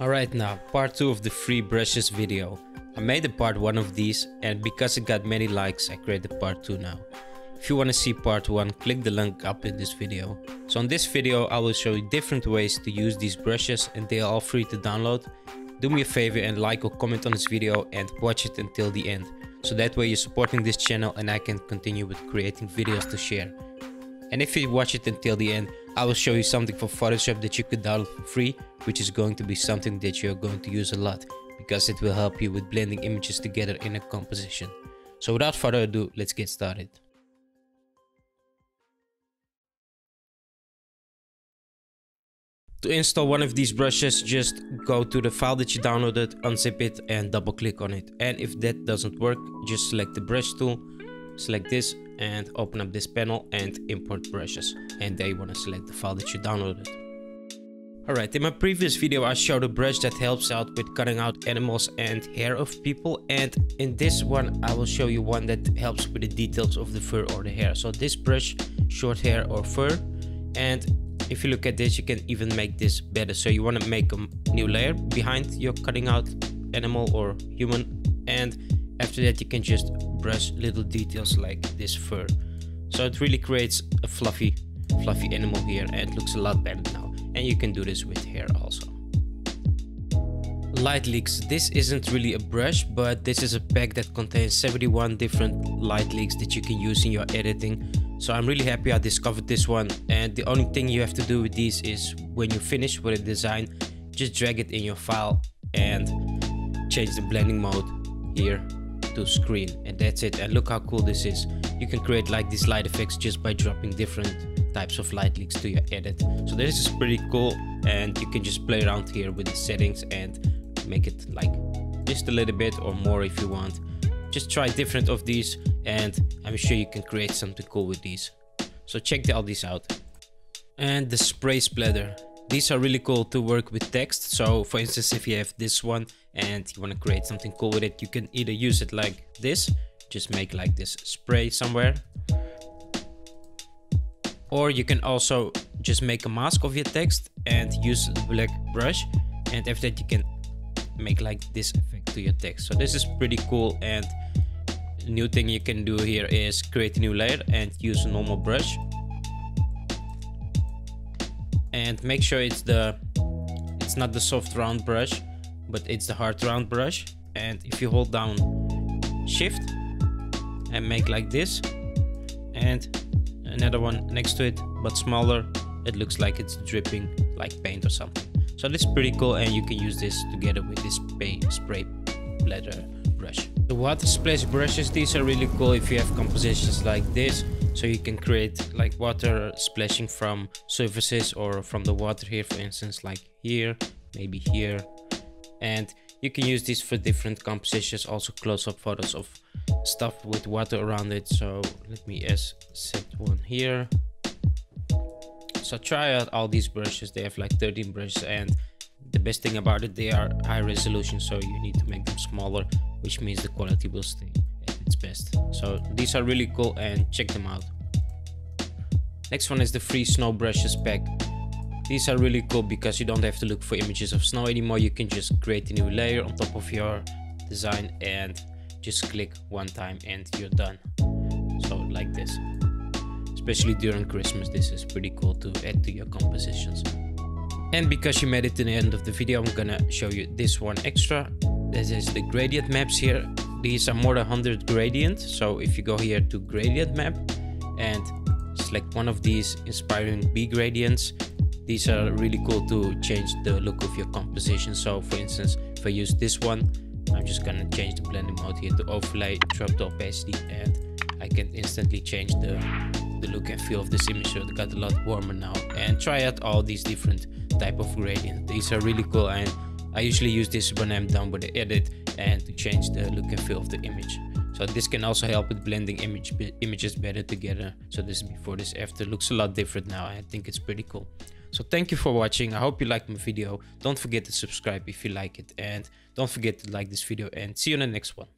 Alright, now part 2 of the free brushes video. I made a part 1 of these, and because it got many likes I created part 2 now. If you want to see part 1, click the link up in this video. So in this video I will show you different ways to use these brushes and they are all free to download. Do me a favor and like or comment on this video and watch it until the end. So that way you're supporting this channel and I can continue with creating videos to share. And if you watch it until the end, I will show you something for Photoshop that you could download for free, which is going to be something that you're going to use a lot because it will help you with blending images together in a composition. So without further ado, let's get started. To install one of these brushes, just go to the file that you downloaded, unzip it and double click on it. And if that doesn't work, just select the brush tool, select this and open up this panel and import brushes. And there you want to select the file that you downloaded. Alright, in my previous video I showed a brush that helps out with cutting out animals and hair of people, and in this one I will show you one that helps with the details of the fur or the hair. So this brush, short hair or fur, and if you look at this, you can even make this better. So you want to make a new layer behind your cutting out animal or human, and after that you can just brush little details like this fur. So it really creates a fluffy animal here and it looks a lot better now. And you can do this with hair also. Light leaks. This isn't really a brush, but this is a pack that contains 71 different light leaks that you can use in your editing. So I'm really happy I discovered this one, and the only thing you have to do with these is when you finish with a design, just drag it in your file and change the blending mode here to screen, and that's it. And look how cool this is. You can create like these light effects just by dropping different types of light leaks to your edit. So this is pretty cool, and you can just play around here with the settings and make it like just a little bit or more if you want. Just try different of these and I'm sure you can create something cool with these. So check all these out. And the spray splatter. These are really cool to work with text. So for instance, if you have this one and you want to create something cool with it, you can either use it like this, just make like this spray somewhere. Or you can also just make a mask of your text and use the black brush, and after that you can make like this effect to your text. So this is pretty cool, and new thing you can do here is create a new layer and use a normal brush and make sure it's not the soft round brush but it's the hard round brush. And if you hold down shift and make like this and another one next to it but smaller, it looks like it's dripping like paint or something. So this is pretty cool, and you can use this together with this spray splatter brush. The water splash brushes, these are really cool if you have compositions like this. So you can create like water splashing from surfaces or from the water here, for instance, like here, maybe here. And you can use these for different compositions, also close-up photos of stuff with water around it. So let me set one here. So try out all these brushes. They have like 13 brushes, and the best thing about it, they are high resolution, so you need to make them smaller, which means the quality will stay at its best. So these are really cool and check them out. Next one is the free snow brushes pack. These are really cool because you don't have to look for images of snow anymore. You can just create a new layer on top of your design and just click one time and you're done. So like this. Especially during Christmas, this is pretty cool to add to your compositions. And because you made it to the end of the video, I'm gonna show you this one extra. This is the gradient maps here. These are more than 100 gradients. So if you go here to gradient map and select one of these inspiring bee gradients, these are really cool to change the look of your composition. So for instance, if I use this one, I'm just gonna change the blending mode here to overlay, drop the opacity, and I can instantly change the look and feel of this image. So it got a lot warmer now. And try out all these different type of gradients. These are really cool, and I usually use this when I'm done with the edit and to change the look and feel of the image. So this can also help with blending images better together. So this before, this after looks a lot different now. I think it's pretty cool. So thank you for watching. I hope you liked my video. Don't forget to subscribe if you like it, and don't forget to like this video, and see you in the next one.